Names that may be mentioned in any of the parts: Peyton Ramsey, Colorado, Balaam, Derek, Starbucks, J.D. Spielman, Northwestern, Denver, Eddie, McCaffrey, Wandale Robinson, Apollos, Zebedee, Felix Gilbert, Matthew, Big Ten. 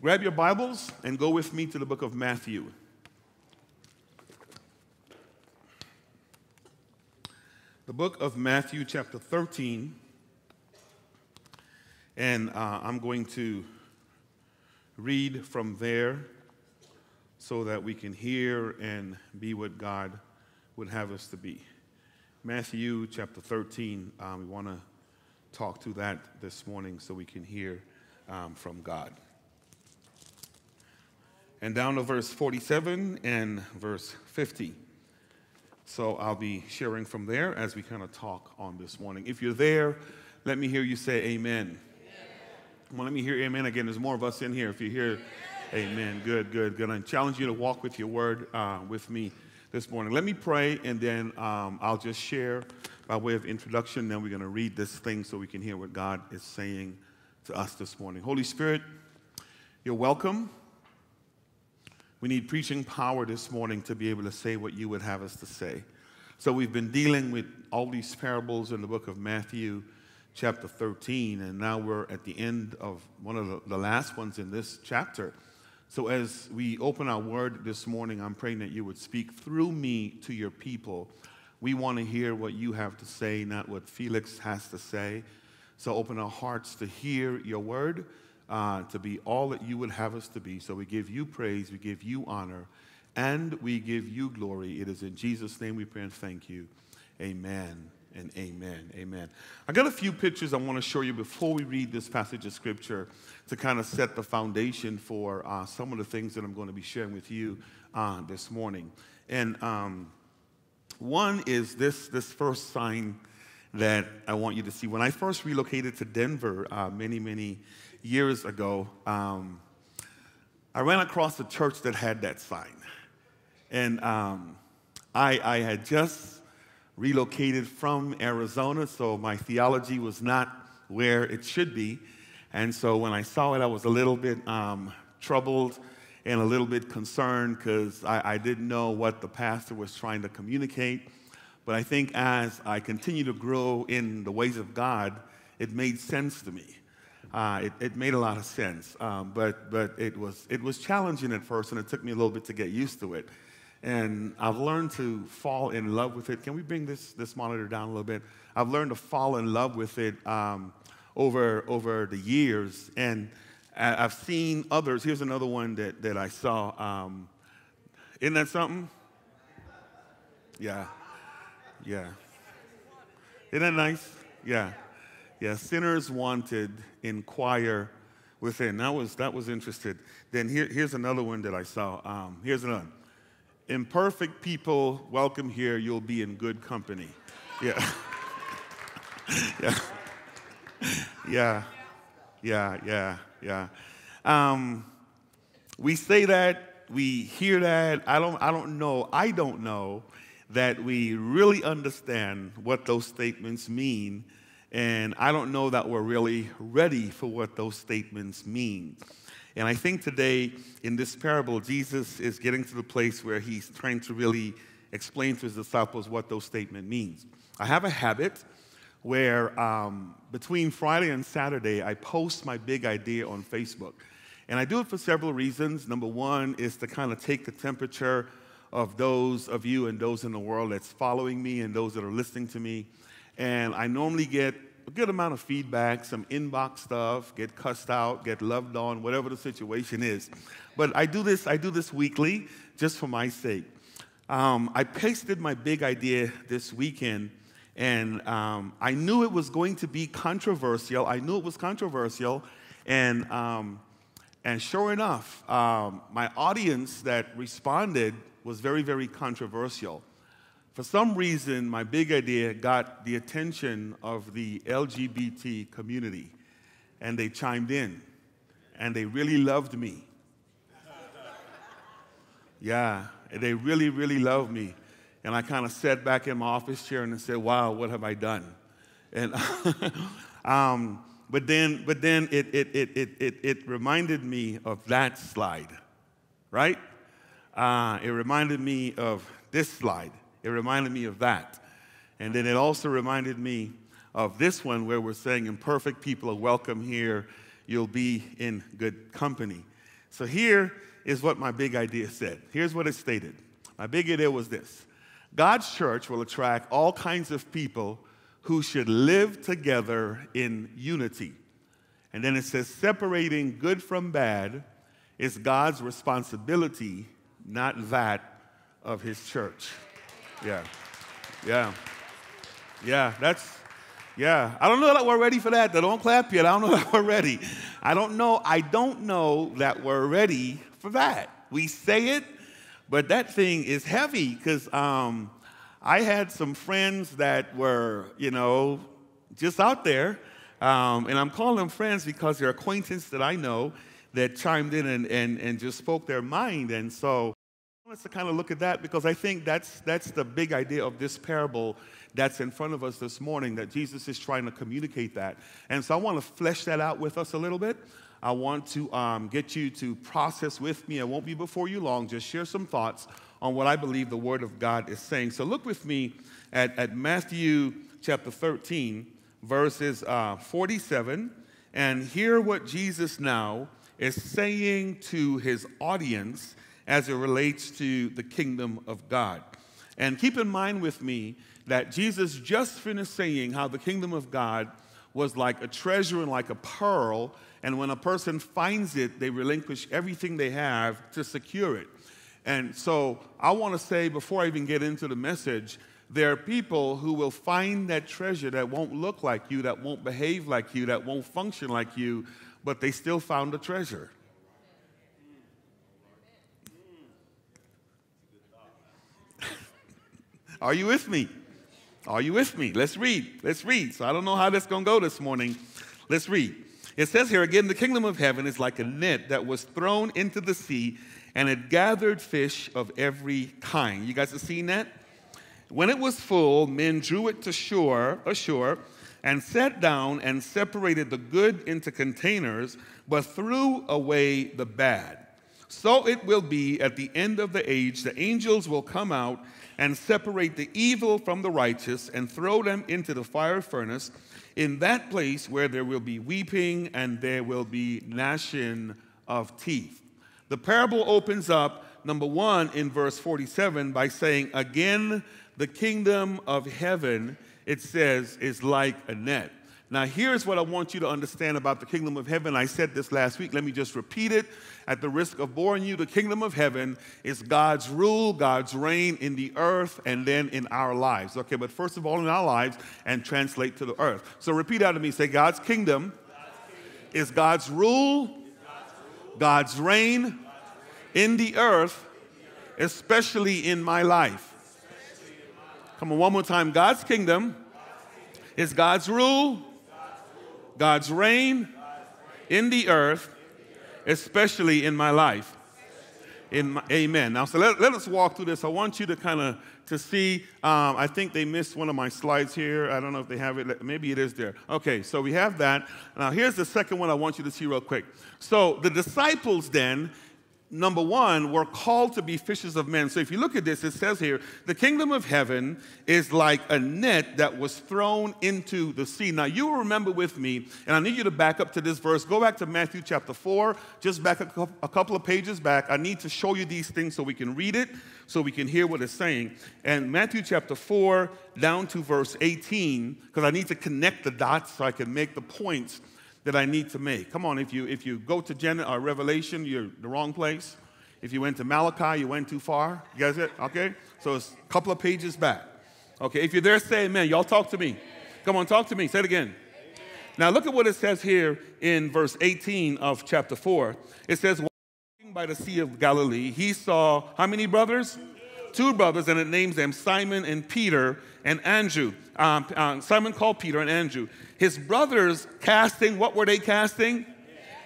Grab your Bibles and go with me to the book of Matthew. The book of Matthew, chapter 13. And I'm going to read from there so that we can hear and be what God would have us to be. Matthew, chapter 13. We want to talk to that this morning so we can hear from God. And down to verse 47 and verse 50. So I'll be sharing from there as we kind of talk on this morning. If you're there, let me hear you say amen. Amen. Well, let me hear amen again. There's more of us in here. If you're here, amen. Amen. Good, good, good. I challenge you to walk with your word with me this morning. Let me pray, and then I'll just share by way of introduction. Then we're going to read this thing so we can hear what God is saying to us this morning. Holy Spirit, you're welcome. We need preaching power this morning to be able to say what you would have us to say. So we've been dealing with all these parables in the book of Matthew chapter 13, and now we're at the end of one of the last ones in this chapter. So as we open our word this morning, I'm praying that you would speak through me to your people. We want to hear what you have to say, not what Felix has to say. So open our hearts to hear your word. To be all that you would have us to be. So we give you praise, we give you honor, and we give you glory. It is in Jesus' name we pray and thank you. Amen and amen, amen. I got a few pictures I want to show you before we read this passage of Scripture to kind of set the foundation for some of the things that I'm going to be sharing with you this morning. And one is this first sign that I want you to see. When I first relocated to Denver many years ago, I ran across a church that had that sign. And I had just relocated from Arizona, so my theology was not where it should be. And so when I saw it, I was a little bit troubled and a little bit concerned because I didn't know what the pastor was trying to communicate. But I think as I continue to grow in the ways of God, it made sense to me. It made a lot of sense, but it was challenging at first, and it took me a little bit to get used to it. And I've learned to fall in love with it. Can we bring this monitor down a little bit? I've learned to fall in love with it over the years, and I've seen others. Here's another one that I saw. Isn't that something? Yeah, yeah. Isn't that nice? Yeah. Yeah, sinners wanted, inquire within. That was interested. Then here's another one that I saw. Here's another one. Imperfect people, welcome here. You'll be in good company. Yeah. Yeah. Yeah. Yeah. Yeah. Yeah. We say that. We hear that. I don't know that we really understand what those statements mean. And I don't know that we're really ready for what those statements mean. And I think today, in this parable, Jesus is getting to the place where he's trying to really explain to his disciples what those statements mean. I have a habit where between Friday and Saturday, I post my big idea on Facebook. And I do it for several reasons. Number one is to kind of take the temperature of those of you and those in the world that's following me and those that are listening to me. And I normally get a good amount of feedback, some inbox stuff, get cussed out, get loved on, whatever the situation is. But I do this weekly just for my sake. I pasted my big idea this weekend, and I knew it was going to be controversial. And sure enough, my audience that responded was very, very controversial. For some reason, my big idea got the attention of the LGBT community, and they chimed in, and they really loved me. Yeah, they really, really loved me. And I kind of sat back in my office chair and said, wow, what have I done? And but then it reminded me of that slide, right? It reminded me of this slide. It reminded me of that. And then it also reminded me of this one where we're saying, imperfect people are welcome here. You'll be in good company. So here is what my big idea said. Here's what it stated. My big idea was this. God's church will attract all kinds of people who should live together in unity. And then it says, separating good from bad is God's responsibility, not that of his church. I don't know that we're ready for that. Don't clap yet. I don't know that we're ready. I don't know that we're ready for that. We say it, but that thing is heavy because I had some friends that were, you know, just out there. And I'm calling them friends because they're acquaintances that I know that chimed in and just spoke their mind. And so I want us to kind of look at that because I think that's the big idea of this parable that's in front of us this morning, that Jesus is trying to communicate that. And so I want to flesh that out with us a little bit. I want to get you to process with me. I won't be before you long. Just share some thoughts on what I believe the Word of God is saying. So look with me at Matthew chapter 13, verses 47, and hear what Jesus now is saying to his audience as it relates to the kingdom of God. And keep in mind with me that Jesus just finished saying how the kingdom of God was like a treasure and like a pearl, and when a person finds it, they relinquish everything they have to secure it. And so I want to say, before I even get into the message, there are people who will find that treasure that won't look like you, that won't behave like you, that won't function like you, but they still found the treasure. Are you with me? Are you with me? Let's read. Let's read. So I don't know how this is going to go this morning. Let's read. It says here again, the kingdom of heaven is like a net that was thrown into the sea, and it gathered fish of every kind. You guys have seen that? When it was full, men drew it to ashore, and sat down and separated the good into containers, but threw away the bad. So it will be at the end of the age. The angels will come out and separate the evil from the righteous and throw them into the fire furnace, in that place where there will be weeping and there will be gnashing of teeth. The parable opens up, number one, in verse 47 by saying, again, the kingdom of heaven, it says, is like a net. Now, here's what I want you to understand about the kingdom of heaven. I said this last week. Let me just repeat it at the risk of boring you. The kingdom of heaven is God's rule, God's reign in the earth, and then in our lives. Okay, but first of all, in our lives, and translate to the earth. So repeat out of me. Say, God's kingdom, is God's rule, God's reign, in the earth, especially in my life. Come on, one more time. God's kingdom, is God's rule, God's reign in the earth, especially in my life. Amen. Now, so let us walk through this. I want you to kind of to see. I think they missed one of my slides here. I don't know if they have it. Maybe it is there. Okay, so we have that. Now, here's the second one I want you to see real quick. So the disciples then, number one, were called to be fishers of men. So if you look at this, it says here, the kingdom of heaven is like a net that was thrown into the sea. Now, you will remember with me, and I need you to back up to this verse. Go back to Matthew chapter 4, just back a couple of pages back. I need to show you these things so we can read it, so we can hear what it's saying. And Matthew chapter 4, down to verse 18, because I need to connect the dots so I can make the points that I need to make. Come on, if you go to Revelation, you're the wrong place. If you went to Malachi, you went too far. You guys it? Okay? So it's a couple of pages back. Okay, if you're there, say amen. Y'all talk to me. Come on, talk to me. Say it again. Amen. Now look at what it says here in verse 18 of chapter 4. It says, walking by the Sea of Galilee, he saw how many brothers? Two brothers, and it names them Simon and Peter and Andrew. Simon called Peter and Andrew. His brothers casting, what were they casting?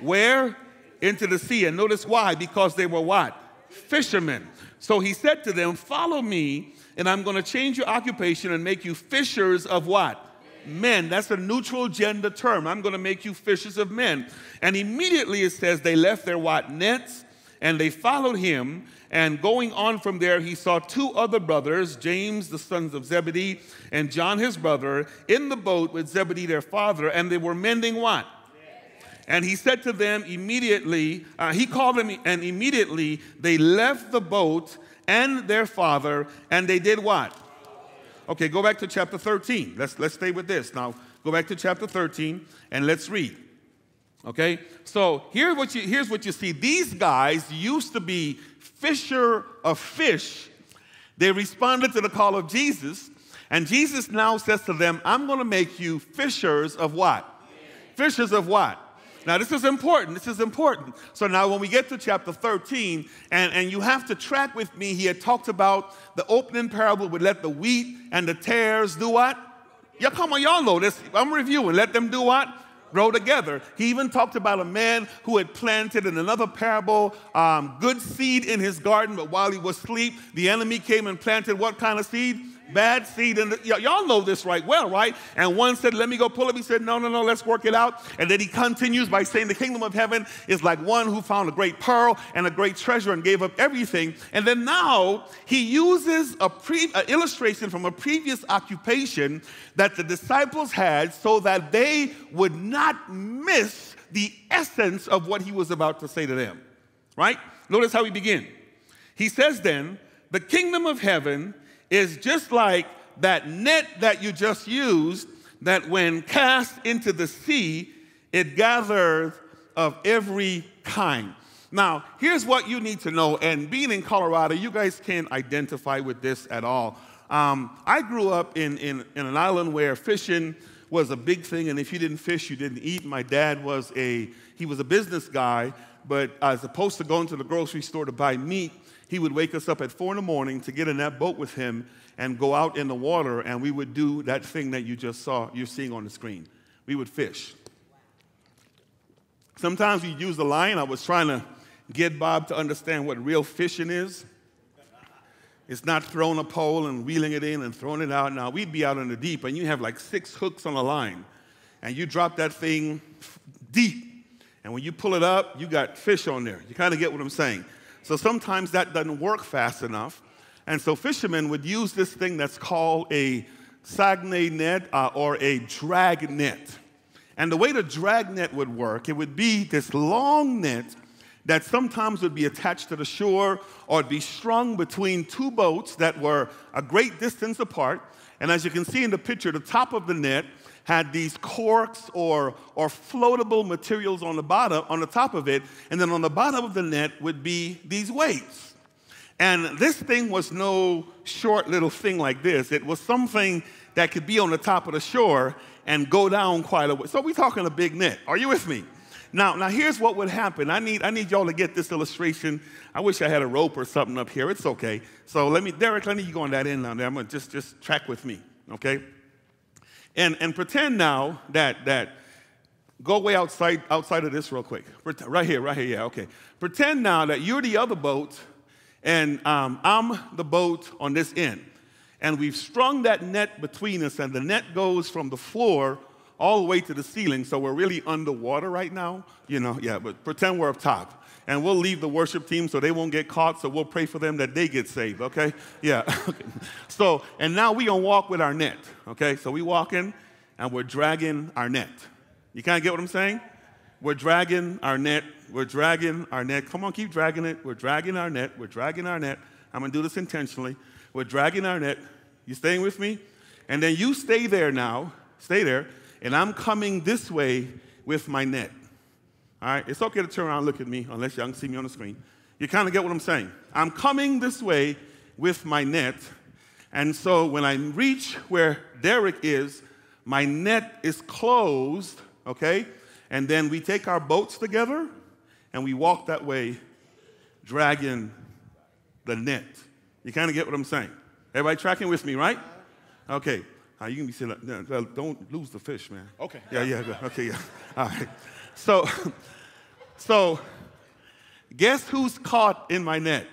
Where? Into the sea. And notice why, because they were what? Fishermen. So he said to them, follow me, and I'm going to change your occupation and make you fishers of what? Men. That's a neutral gender term. I'm going to make you fishers of men. And immediately it says they left their what? Nets, and they followed him. And going on from there, he saw two other brothers, James, the sons of Zebedee, and John, his brother, in the boat with Zebedee, their father, and they were mending what? And he said to them immediately, he called them, and immediately they left the boat and their father, and they did what? Okay, go back to chapter 13. Let's stay with this. Now, go back to chapter 13, and let's read. Okay? So here's what you see. These guys used to be fisher of fish. They responded to the call of Jesus, and Jesus now says to them, I'm going to make you fishers of what? Fishers of what? Now, this is important. This is important. So now when we get to chapter 13, and you have to track with me, he had talked about the opening parable would let the wheat and the tares do what? Yeah, come on, y'all know this. I'm reviewing. Let them do what? Grow together. He even talked about a man who had planted in another parable good seed in his garden, but while he was asleep, the enemy came and planted what kind of seed? Bad seed. And y'all know this right well, right? And one said, let me go pull up. He said, no, let's work it out. And then he continues by saying, the kingdom of heaven is like one who found a great pearl and a great treasure and gave up everything. And then now he uses an illustration from a previous occupation that the disciples had so that they would not miss the essence of what he was about to say to them, right? Notice how we begin. He says then, the kingdom of heaven is just like that net that you just used, that when cast into the sea, it gathers of every kind. Now, here's what you need to know, and being in Colorado, you guys can't identify with this at all. I grew up in an island where fishing was a big thing, and if you didn't fish, you didn't eat. My dad was a business guy, but as opposed to going to the grocery store to buy meat, he would wake us up at 4 in the morning to get in that boat with him and go out in the water, and we would do that thing that you just saw, you're seeing on the screen. We would fish. Sometimes we'd use the line. I was trying to get Bob to understand what real fishing is. It's not throwing a pole and reeling it in and throwing it out. Now, we'd be out in the deep, and you have like 6 hooks on a line, and you drop that thing deep, and when you pull it up, you got fish on there. You kind of get what I'm saying. So sometimes that doesn't work fast enough. And so fishermen would use this thing that's called a sag net or a drag net. And the way the drag net would work, it would be this long net that sometimes would be attached to the shore or it'd be strung between 2 boats that were a great distance apart. And as you can see in the picture, the top of the net had these corks or floatable materials on the bottom, on the top of it, and then on the bottom of the net would be these weights. And this thing was no short little thing like this. It was something that could be on the top of the shore and go down quite a way. So we're talking a big net. Are you with me? Now here's what would happen. I need y'all to get this illustration. I wish I had a rope or something up here. It's okay. So Derek, let me go on that end now. I'm gonna just track with me, okay? And pretend now that go way outside of this real quick. Right here, yeah, okay. Pretend now that you're the other boat and I'm the boat on this end. And we've strung that net between us, and the net goes from the floor all the way to the ceiling, so we're really underwater right now. You know, yeah, but pretend we're up top. And we'll leave the worship team so they won't get caught, so we'll pray for them that they get saved, okay? Yeah. So, and now we're going to walk with our net, okay? So we're walking, and we're dragging our net. You kind of get what I'm saying? We're dragging our net. We're dragging our net. Come on, keep dragging it. We're dragging our net. We're dragging our net. I'm going to do this intentionally. We're dragging our net. You staying with me? And then you stay there now. Stay there. And I'm coming this way with my net. All right, it's okay to turn around and look at me, unless y'all can see me on the screen. You kind of get what I'm saying. I'm coming this way with my net, and so when I reach where Derek is, my net is closed, okay? And then we take our boats together, and we walk that way, dragging the net. You kind of get what I'm saying. Everybody tracking with me, right? Okay, you can be sitting up there. Don't lose the fish, man. Okay. Yeah, okay, yeah, all right. So, guess who's caught in my net?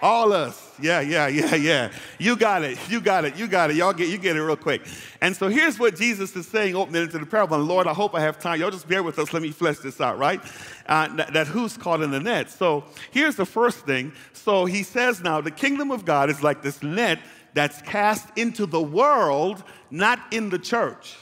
All us. Yeah. You got it. You get it real quick. And so here's what Jesus is saying, opening into the parable. And Lord, I hope I have time. Y'all just bear with us. Let me flesh this out, right? That who's caught in the net. So here's the first thing. So he says now, the kingdom of God is like this net that's cast into the world, not in the church.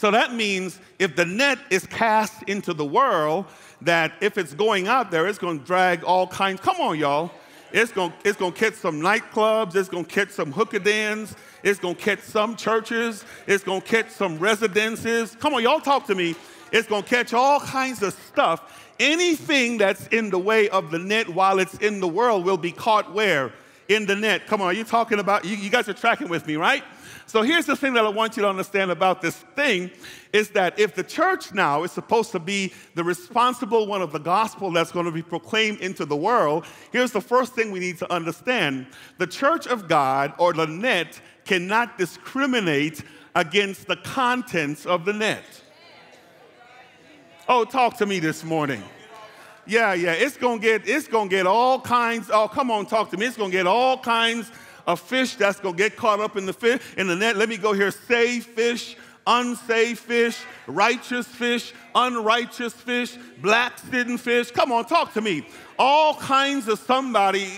So that means if the net is cast into the world, that if it's going out there, it's going to drag all kinds. Come on, y'all. It's going to catch some nightclubs. It's going to catch some hookah dens. It's going to catch some churches. It's going to catch some residences. Come on, y'all, talk to me. It's going to catch all kinds of stuff. Anything that's in the way of the net while it's in the world will be caught where? In the net. Come on, are you talking about, you guys are tracking with me, right? So here's the thing that I want you to understand about this thing is that if the church now is supposed to be the responsible one of the gospel that's going to be proclaimed into the world, here's the first thing we need to understand. The church of God or the net cannot discriminate against the contents of the net. Oh, talk to me this morning. Yeah, it's gonna get all kinds. Oh, come on, talk to me. It's gonna get all kinds of fish that's gonna get caught up in the net. Let me go here. Saved fish, unsaved fish, righteous fish, unrighteous fish, black sitting fish. Come on, talk to me. All kinds of somebody.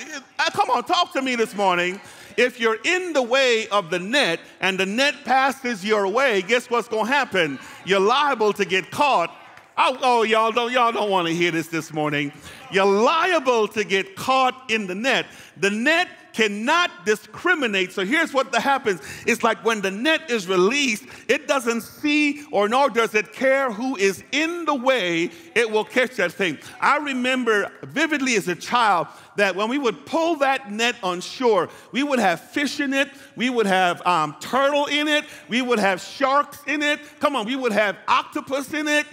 Come on, talk to me this morning. If you're in the way of the net and the net passes your way, guess what's gonna happen? You're liable to get caught. Oh, y'all don't want to hear this morning. You're liable to get caught in the net. The net cannot discriminate. So here's what happens. It's like when the net is released, it doesn't see or nor does it care who is in the way. It will catch that thing. I remember vividly as a child that when we would pull that net on shore, we would have fish in it. We would have turtle in it. We would have sharks in it. Come on, we would have octopus in it.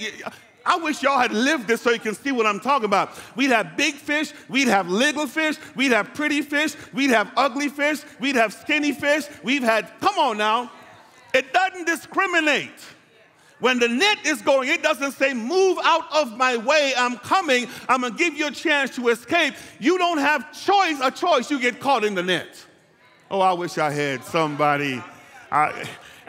I wish y'all had lived this so you can see what I'm talking about. We'd have big fish, we'd have little fish, we'd have pretty fish, we'd have ugly fish, we'd have skinny fish, we've had, come on now. It doesn't discriminate. When the net is going, it doesn't say, move out of my way, I'm coming, I'm gonna give you a chance to escape. You don't have a choice, you get caught in the net. Oh, I wish I had somebody.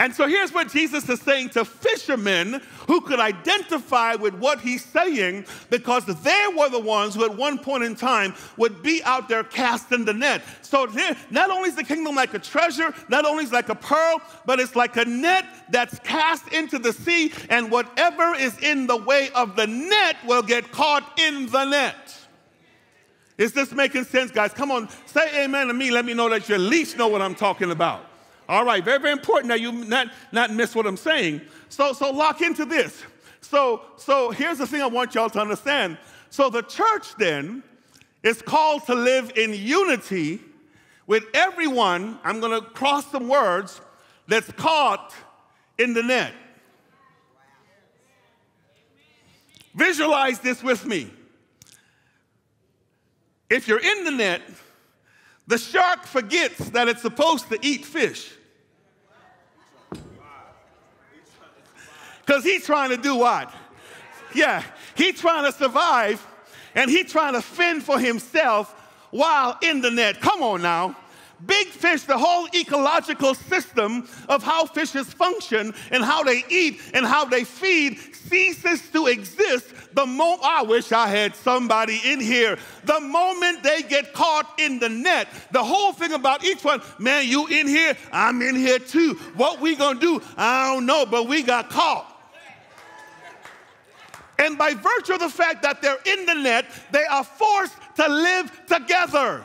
And so here's what Jesus is saying to fishermen who could identify with what he's saying because they were the ones who at one point in time would be out there casting the net. So not only is the kingdom like a treasure, not only is it like a pearl, but it's like a net that's cast into the sea, and whatever is in the way of the net will get caught in the net. Is this making sense, guys? Come on, say amen to me. Let me know that you at least know what I'm talking about. All right, very, very important that you not miss what I'm saying. So lock into this. So here's the thing I want y'all to understand. So the church then is called to live in unity with everyone, I'm gonna cross some words, that's caught in the net. Visualize this with me. If you're in the net, the shark forgets that it's supposed to eat fish. Because he's trying to do what? Yeah, he's trying to survive, and he's trying to fend for himself while in the net. Come on now. Big fish, the whole ecological system of how fishes function and how they eat and how they feed ceases to exist the moment, I wish I had somebody in here, the moment they get caught in the net. The whole thing about each one, man, you in here, I'm in here too. What we gonna do? I don't know, but we got caught. And by virtue of the fact that they're in the net, they are forced to live together.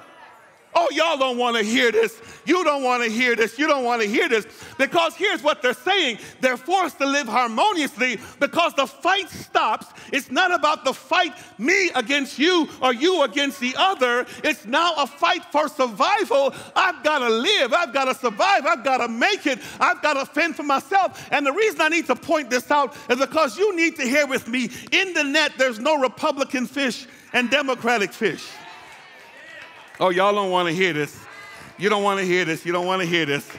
Oh, y'all don't want to hear this. You don't want to hear this. You don't want to hear this. Because here's what they're saying. They're forced to live harmoniously because the fight stops. It's not about the fight, me against you or you against the other. It's now a fight for survival. I've got to live. I've got to survive. I've got to make it. I've got to fend for myself. And the reason I need to point this out is because you need to hear with me. In the net, there's no Republican fish and Democratic fish. Oh, y'all don't want to hear this. You don't want to hear this. You don't want to hear this.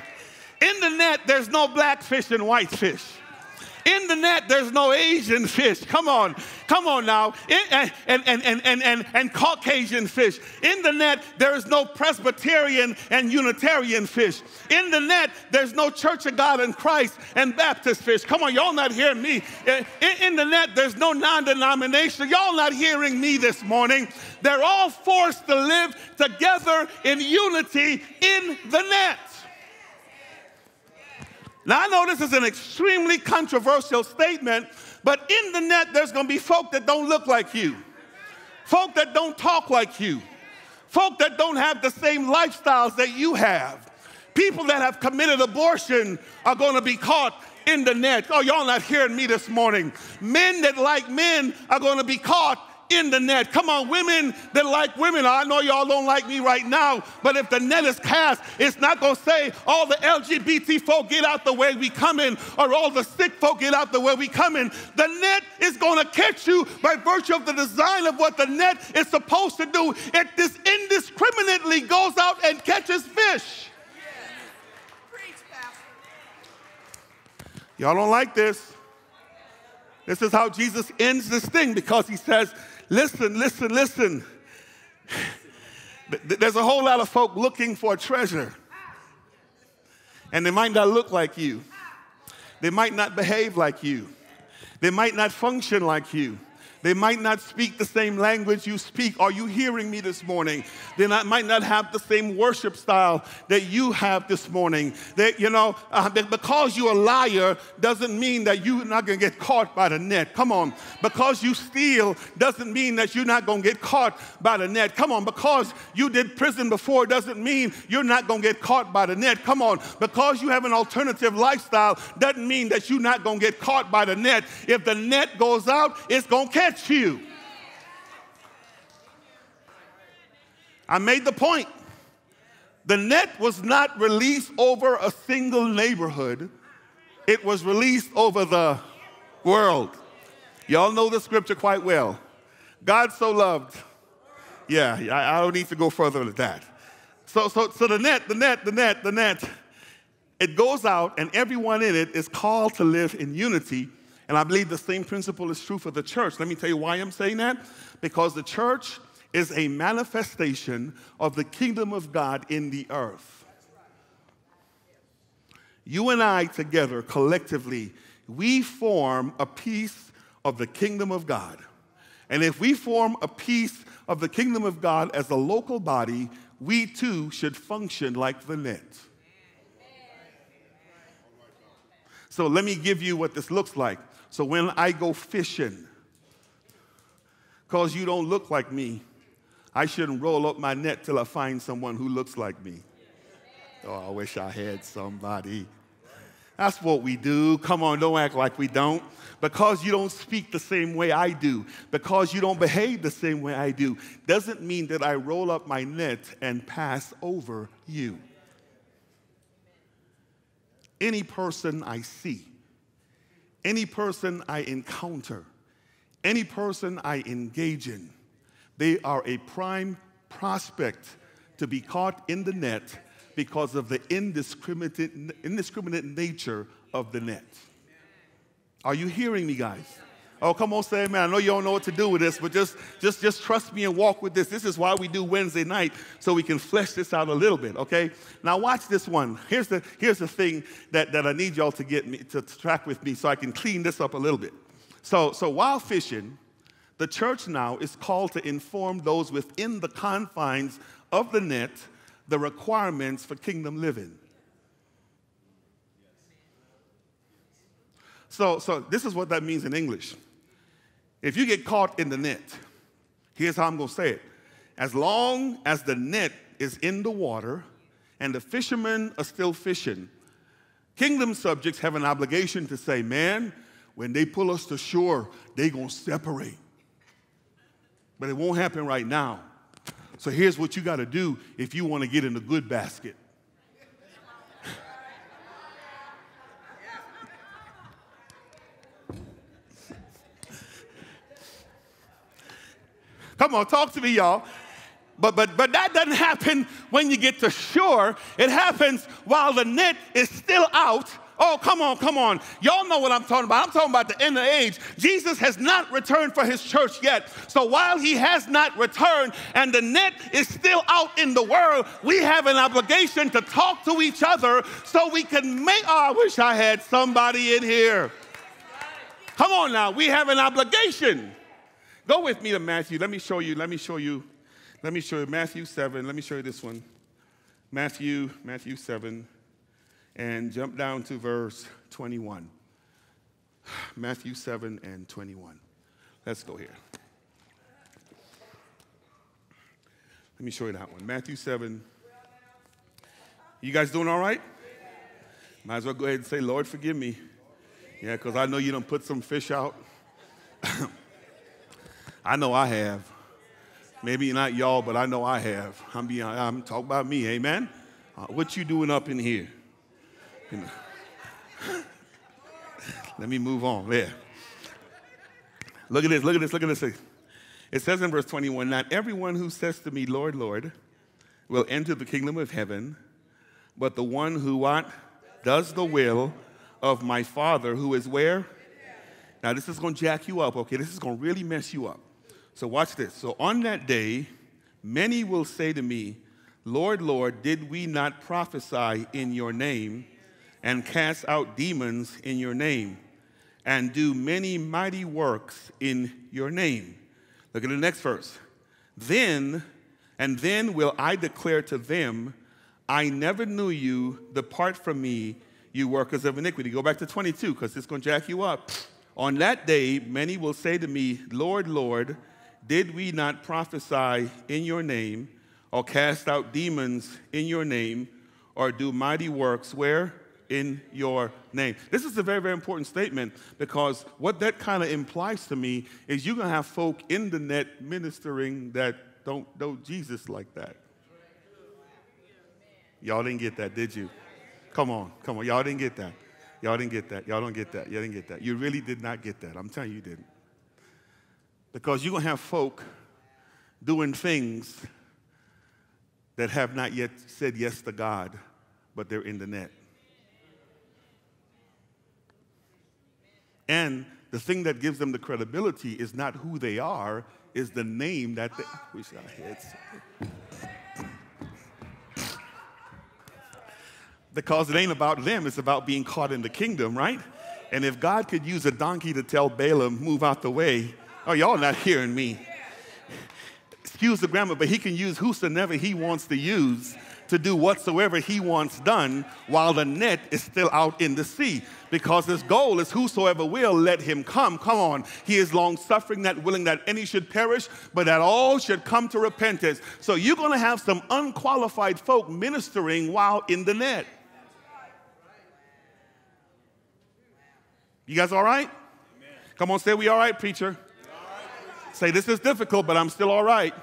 In the net, there's no black fish and white fish. In the net, there's no Asian fish. Come on. Come on now. And Caucasian fish. In the net, there is no Presbyterian and Unitarian fish. In the net, there's no Church of God in Christ and Baptist fish. Come on, y'all not hearing me. In the net, there's no non-denomination. Y'all not hearing me this morning. They're all forced to live together in unity in the net. Now, I know this is an extremely controversial statement, but in the net, there's going to be folk that don't look like you, folk that don't talk like you, folk that don't have the same lifestyles that you have. People that have committed abortion are going to be caught in the net. Oh, y'all not hearing me this morning. Men that like men are going to be caught in the net. Come on, women that like women. I know y'all don't like me right now, but if the net is cast, it's not going to say all the LGBT folk get out the way we come in or all the sick folk get out the way we come in. The net is going to catch you by virtue of the design of what the net is supposed to do. It this indiscriminately goes out and catches fish. Y'all don't like this. This is how Jesus ends this thing, because he says, listen, listen, listen. There's a whole lot of folk looking for a treasure. And they might not look like you. They might not behave like you. They might not function like you. They might not speak the same language you speak. Are you hearing me this morning? They might not have the same worship style that you have this morning. Because you're a liar doesn't mean that you're not going to get caught by the net. Come on. Because you steal doesn't mean that you're not going to get caught by the net. Come on. Because you did prison before doesn't mean you're not going to get caught by the net. Come on. Because you have an alternative lifestyle doesn't mean that you're not going to get caught by the net. If the net goes out, it's going to catch you. I made the point. The net was not released over a single neighborhood. It was released over the world. Y'all know the scripture quite well. God so loved. Yeah, I don't need to go further than that. So the net, it goes out and everyone in it is called to live in unity. And I believe the same principle is true for the church. Let me tell you why I'm saying that. Because the church is a manifestation of the kingdom of God in the earth. You and I together, collectively, we form a piece of the kingdom of God. And if we form a piece of the kingdom of God as a local body, we too should function like the net. So let me give you what this looks like. So when I go fishing, because you don't look like me, I shouldn't roll up my net till I find someone who looks like me. Oh, I wish I had somebody. That's what we do. Come on, don't act like we don't. Because you don't speak the same way I do, because you don't behave the same way I do, doesn't mean that I roll up my net and pass over you. Any person I see, any person I encounter, any person I engage in, they are a prime prospect to be caught in the net because of the indiscriminate nature of the net. Are you hearing me, guys? Oh, come on, say amen. I know you don't know what to do with this, but just trust me and walk with this. This is why we do Wednesday night, so we can flesh this out a little bit, okay? Now watch this one. Here's the thing that I need y'all to get me to track with me so I can clean this up a little bit. So while fishing, the church now is called to inform those within the confines of the net the requirements for kingdom living. So this is what that means in English. If you get caught in the net, here's how I'm going to say it. As long as the net is in the water and the fishermen are still fishing, kingdom subjects have an obligation to say, man, when they pull us to shore, they're going to separate. But it won't happen right now. So here's what you got to do if you want to get in the good basket. Come on, talk to me, y'all. But that doesn't happen when you get to shore. It happens while the net is still out. Oh, come on, come on. Y'all know what I'm talking about. I'm talking about the end of the age. Jesus has not returned for his church yet. So while he has not returned and the net is still out in the world, we have an obligation to talk to each other so we can make, oh, I wish I had somebody in here. Come on now, we have an obligation. Go with me to Matthew. Let me show you Matthew 7. Let me show you this one. Matthew 7. and jump down to verse 21. Matthew 7 and 21. Let's go here. Let me show you that one. Matthew 7. You guys doing all right? Might as well go ahead and say, Lord, forgive me. Yeah, because I know you done put some fish out. I know I have. Maybe not y'all, but I know I have. I'm talking about me, amen? What you doing up in here? You know. Let me move on. There. Look at this, look at this, look at this. It says in verse 21, not everyone who says to me, Lord, Lord, will enter the kingdom of heaven, but the one who what? Does the will of my Father who is where? Now, this is going to jack you up, okay? This is going to really mess you up. So watch this. So on that day, many will say to me, Lord, Lord, did we not prophesy in your name and cast out demons in your name and do many mighty works in your name? Look at the next verse. Then will I declare to them, I never knew you, depart from me, you workers of iniquity. Go back to 22, because it's going to jack you up. On that day, many will say to me, Lord, Lord, did we not prophesy in your name, or cast out demons in your name, or do mighty works where? In your name. This is a very, very important statement, because what that kind of implies to me is you're going to have folk in the net ministering that don't know Jesus like that. Y'all didn't get that, did you? Come on, come on. Y'all didn't get that. Y'all didn't get that. Y'all don't get that. Y'all didn't get that. You really did not get that. I'm telling you, you didn't. Because you're going to have folk doing things that have not yet said yes to God, but they're in the net. And the thing that gives them the credibility is not who they are, is the name that they... We should have heads. Because it ain't about them, it's about being caught in the kingdom, right? And if God could use a donkey to tell Balaam, move out the way, oh, y'all not hearing me. Excuse the grammar, but he can use whosoever he wants to use to do whatsoever he wants done while the net is still out in the sea. Because his goal is whosoever will, let him come. Come on. He is long-suffering, not willing that any should perish, but that all should come to repentance. So you're going to have some unqualified folk ministering while in the net. You guys all right? Amen. Come on, say we all right, preacher. Say this is difficult, but I'm still all right.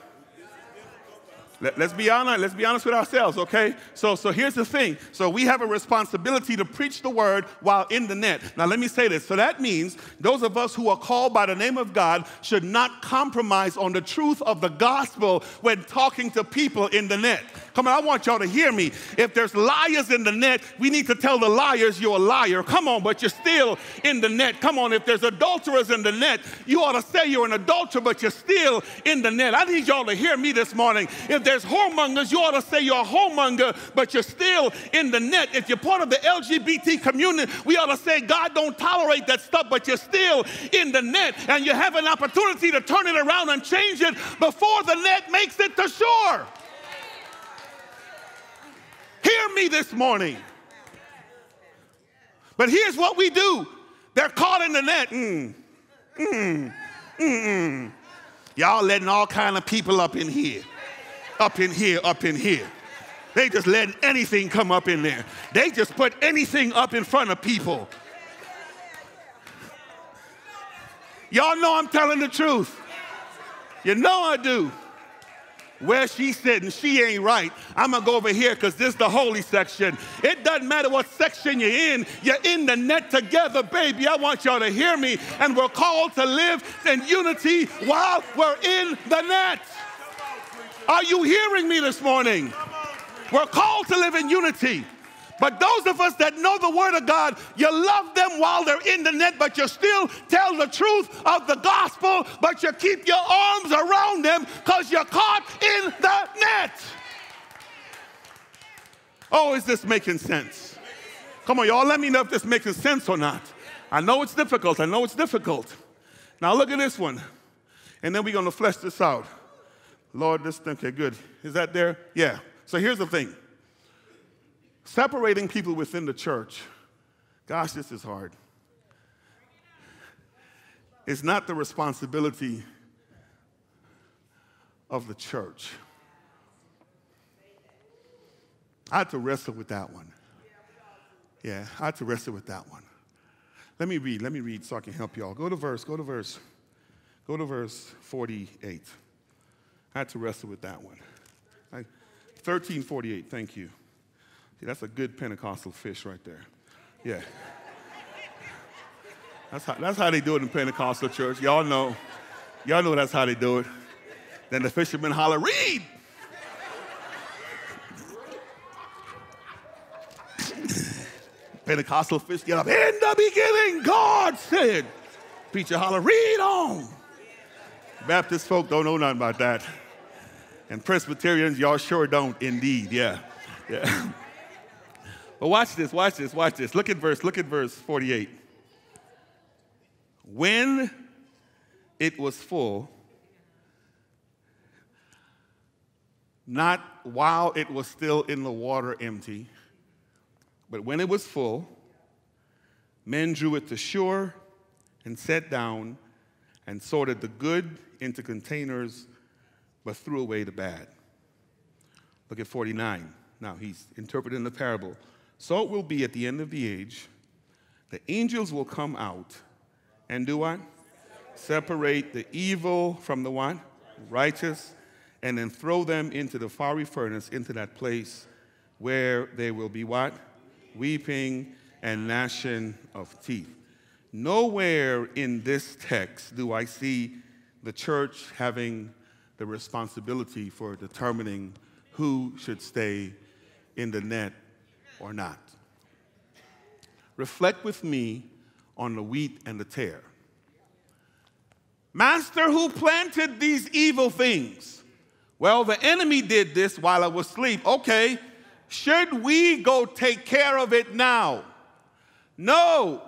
Let's be honest. Let's be honest with ourselves, okay? So here's the thing. So we have a responsibility to preach the word while in the net. Now, let me say this. So that means those of us who are called by the name of God should not compromise on the truth of the gospel when talking to people in the net. Come on, I want y'all to hear me. If there's liars in the net, we need to tell the liars you're a liar. Come on, but you're still in the net. Come on, if there's adulterers in the net, you ought to say you're an adulterer, but you're still in the net. I need y'all to hear me this morning. If there's whoremongers, you ought to say you're a whoremonger, but you're still in the net. If you're part of the LGBT community, we ought to say God don't tolerate that stuff, but you're still in the net. And you have an opportunity to turn it around and change it before the net makes it to shore. Hear me this morning. But here's what we do. They're caught in the net. Y'all letting all kind of people up in here. Up in here, up in here. They just letting anything come up in there. They just put anything up in front of people. Y'all know I'm telling the truth. You know I do. Where she's sitting, she ain't right. I'm going to go over here because this is the holy section. It doesn't matter what section you're in the net together, baby. I want y'all to hear me. And we're called to live in unity while we're in the net. Are you hearing me this morning? We're called to live in unity. But those of us that know the word of God, you love them while they're in the net, but you still tell the truth of the gospel, but you keep your arms around them because you're caught in the net. Oh, is this making sense? Come on, y'all, let me know if this making sense or not. I know it's difficult. I know it's difficult. Now look at this one, and then we're going to flesh this out. Lord, this thing, okay, good. Is that there? Yeah. So here's the thing. Separating people within the church, gosh, this is hard. It's not the responsibility of the church. I had to wrestle with that one. Yeah, I had to wrestle with that one. Let me read so I can help y'all. Go to verse 48. I had to wrestle with that one. 1348, thank you. See, that's a good Pentecostal fish right there. Yeah. That's how they do it in Pentecostal church. Y'all know that's how they do it. Then the fishermen holler, read! Pentecostal fish get up. In the beginning, God said. Preacher holler, read on. Baptist folk don't know nothing about that. And Presbyterians, y'all sure don't indeed, yeah. But watch this. Look at verse 48. When it was full, not while it was still in the water empty, but when it was full, men drew it to shore and sat down and sorted the good into containers, but threw away the bad. Look at 49. Now he's interpreting the parable. So it will be at the end of the age. The angels will come out and do what? Separate the evil from the what? Righteous, and then throw them into the fiery furnace, into that place where they will be what? Weeping and gnashing of teeth. Nowhere in this text do I see the church having the responsibility for determining who should stay in the net or not. Reflect with me on the wheat and the tare. Master, who planted these evil things? Well, the enemy did this while I was asleep. Okay, should we go take care of it now? No,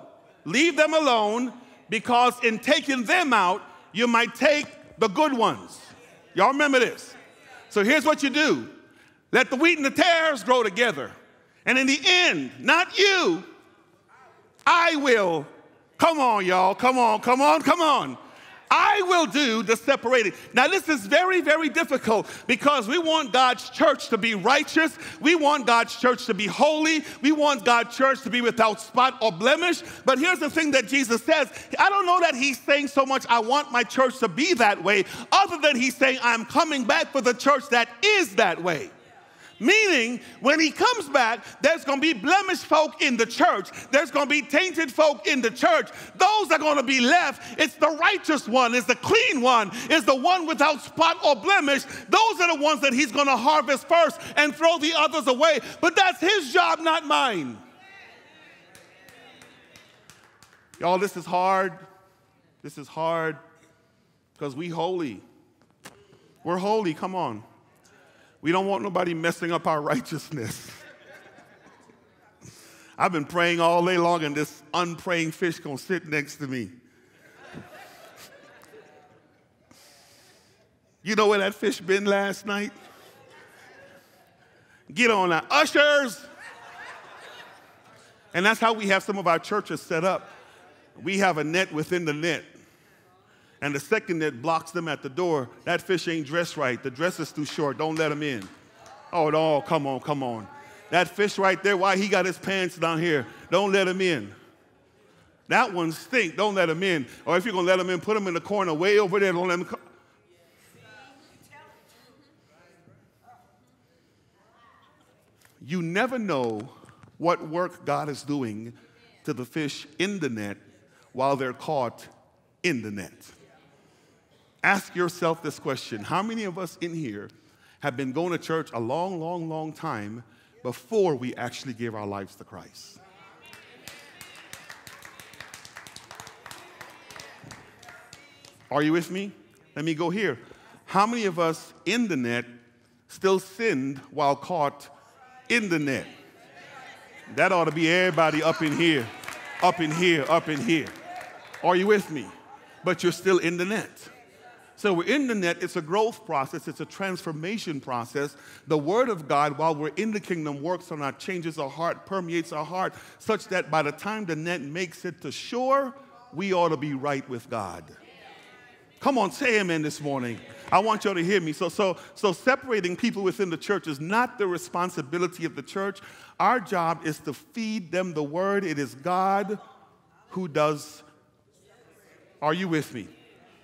leave them alone, because in taking them out, you might take the good ones. Y'all remember this? So here's what you do. Let the wheat and the tares grow together. And in the end, not you, I will. Come on, y'all. Come on. I will do the separating. Now, this is very, very difficult, because we want God's church to be righteous. We want God's church to be holy. We want God's church to be without spot or blemish. But here's the thing that Jesus says. I don't know that he's saying so much, I want my church to be that way, other than he's saying, I'm coming back for the church that is that way. Meaning, when he comes back, there's going to be blemished folk in the church. There's going to be tainted folk in the church. Those are going to be left. It's the righteous one. It's the clean one. It's the one without spot or blemish. Those are the ones that he's going to harvest first and throw the others away. But that's his job, not mine. Y'all, this is hard. This is hard, because we holy. We're holy. Come on. We don't want nobody messing up our righteousness. I've been praying all day long, and this unpraying fish gonna sit next to me. You know where that fish been last night? Get on that, ushers. And that's how we have some of our churches set up. We have a net within the net. And the second that blocks them at the door, that fish ain't dressed right. The dress is too short. Don't let him in. Oh, no, come on. That fish right there, why he got his pants down here? Don't let him in. That one stink. Don't let him in. Or if you're going to let him in, put him in the corner way over there. Don't let him come. You never know what work God is doing to the fish in the net while they're caught in the net. Ask yourself this question. How many of us in here have been going to church a long, long, long time before we actually gave our lives to Christ? Are you with me? Let me go here. How many of us in the net still sinned while caught in the net? That ought to be everybody up in here. Are you with me? But you're still in the net. So we're in the net. It's a growth process. It's a transformation process. The Word of God, while we're in the kingdom, works on our, changes our heart, permeates our heart, such that by the time the net makes it to shore, we ought to be right with God. Come on, say amen this morning. I want you all to hear me. So separating people within the church is not the responsibility of the church. Our job is to feed them the Word. It is God who does. Are you with me?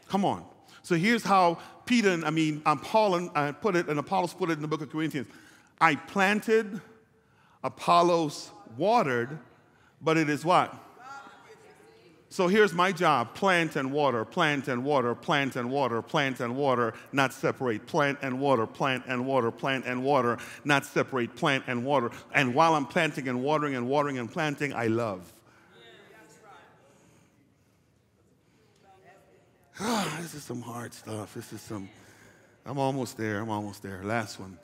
Come on. So here's how Paul put it, and Apollos put it in the book of Corinthians. I planted, Apollos watered, but it is what? So here's my job, plant and water, plant and water, plant and water, plant and water, not separate, plant and water, plant and water, plant and water, not separate, plant and water. And while I'm planting and watering and watering and planting, I love. Ah, this is some hard stuff. I'm almost there, Last one.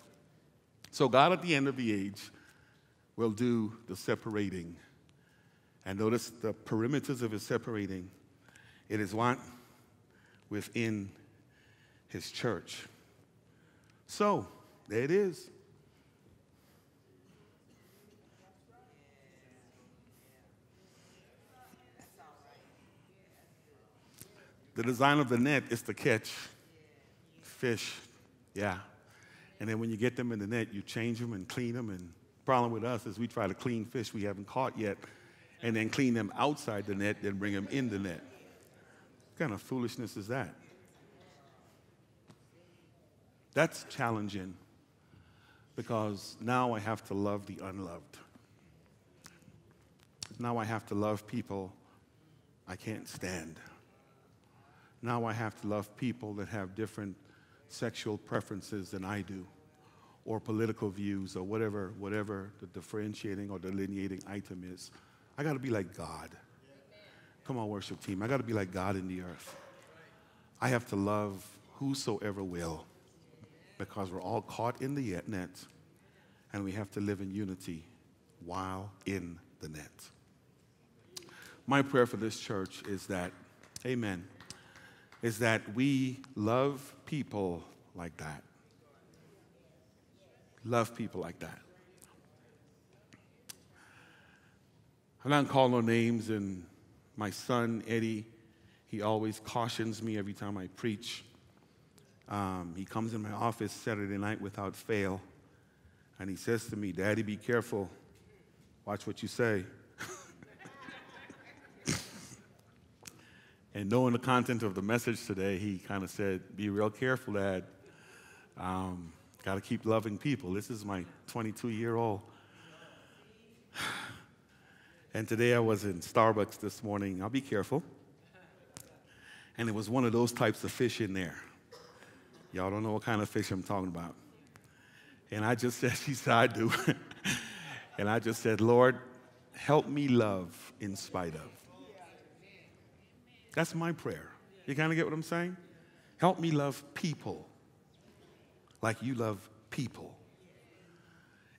So God at the end of the age will do the separating. And notice the perimeters of his separating. It is what? Within his church. So, there it is. The design of the net is to catch fish. Yeah. And then when you get them in the net, you change them and clean them. And the problem with us is we try to clean fish we haven't caught yet, and then clean them outside the net, then bring them in the net. What kind of foolishness is that? That's challenging, because now I have to love the unloved. Now I have to love people I can't stand. Now I have to love people that have different sexual preferences than I do, or political views, or whatever the differentiating or delineating item is. I got to be like God. Come on, worship team. I got to be like God in the earth. I have to love whosoever will, because we're all caught in the net, and we have to live in unity while in the net. My prayer for this church is that, amen, is that we love people like that. Love people like that. I'm not going to call no names, and my son, Eddie, he always cautions me every time I preach. He comes in my office Saturday night without fail, and he says to me, "Daddy, be careful. Watch what you say." And knowing the content of the message today, he kind of said, "Be real careful, Dad. Got to keep loving people." This is my 22-year-old. And today I was in Starbucks this morning. I'll be careful. And it was one of those types of fish in there. Y'all don't know what kind of fish I'm talking about. And I just said, she said, "I do." And I just said, "Lord, help me love in spite of." That's my prayer. You kind of get what I'm saying? Help me love people like you love people.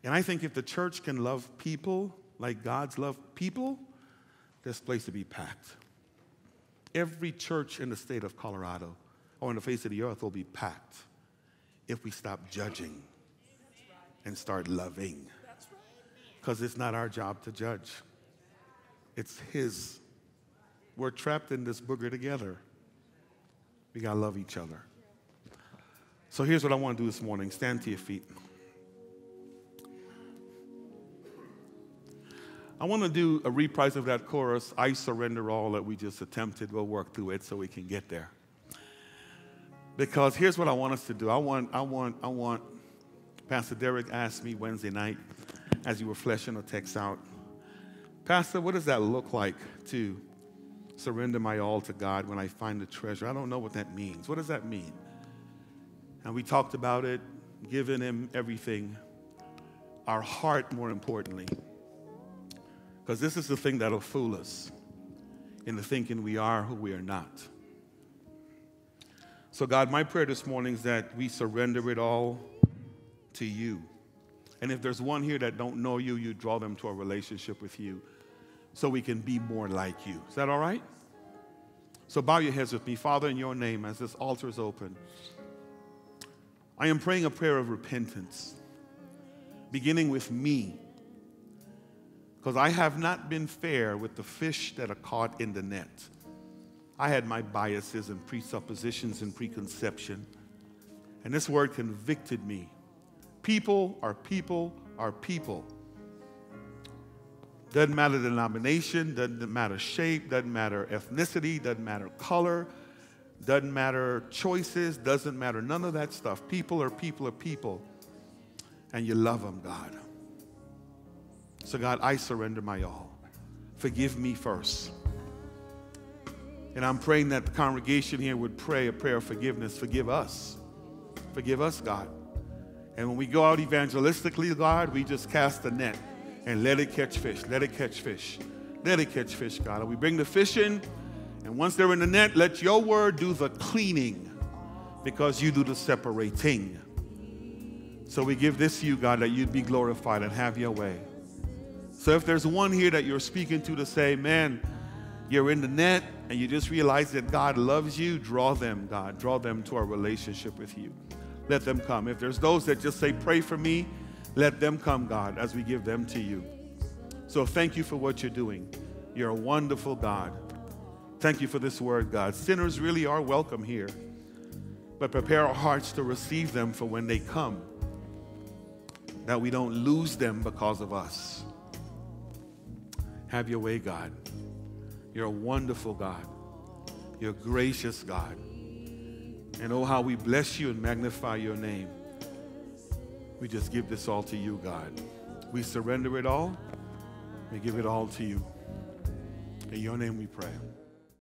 And I think if the church can love people like God's love people, this place to be packed. Every church in the state of Colorado or on the face of the earth will be packed if we stop judging and start loving. Because it's not our job to judge. It's his. We're trapped in this booger together. We got to love each other. So here's what I want to do this morning. Stand to your feet. I want to do a reprise of that chorus, "I Surrender All," that we just attempted. We'll work through it so we can get there. Because here's what I want us to do. I want Pastor Derek asked me Wednesday night as you were fleshing the text out, "Pastor, what does that look like to surrender my all to God when I find the treasure? I don't know what that means. What does that mean?" And we talked about it, giving him everything, our heart more importantly. Because this is the thing that'll fool us into thinking we are who we are not. So God, my prayer this morning is that we surrender it all to you. And if there's one here that don't know you, you draw them to a relationship with you so we can be more like you. Is that all right? So bow your heads with me. Father, in your name, as this altar is open, I am praying a prayer of repentance, beginning with me, because I have not been fair with the fish that are caught in the net. I had my biases and presuppositions and preconception, and this word convicted me. People are people are people. Doesn't matter denomination, doesn't matter shape, doesn't matter ethnicity, doesn't matter color, doesn't matter choices, doesn't matter none of that stuff. People are people are people, and you love them, God. So God, I surrender my all. Forgive me first. And I'm praying that the congregation here would pray a prayer of forgiveness. Forgive us. Forgive us, God. And when we go out evangelistically, God, we just cast the net and let it catch fish. Let it catch fish. Let it catch fish, God. And we bring the fish in, and once they're in the net, let your word do the cleaning, because you do the separating. So we give this to you, God, that you'd be glorified and have your way. So if there's one here that you're speaking to say, man, you're in the net and you just realize that God loves you, draw them, God. Draw them to our relationship with you. Let them come. If there's those that just say, pray for me, let them come, God, as we give them to you. So thank you for what you're doing. You're a wonderful God. Thank you for this word, God. Sinners really are welcome here, but prepare our hearts to receive them for when they come, that we don't lose them because of us. Have your way, God. You're a wonderful God. You're a gracious God. And oh, how we bless you and magnify your name. We just give this all to you, God. We surrender it all. We give it all to you. In your name we pray.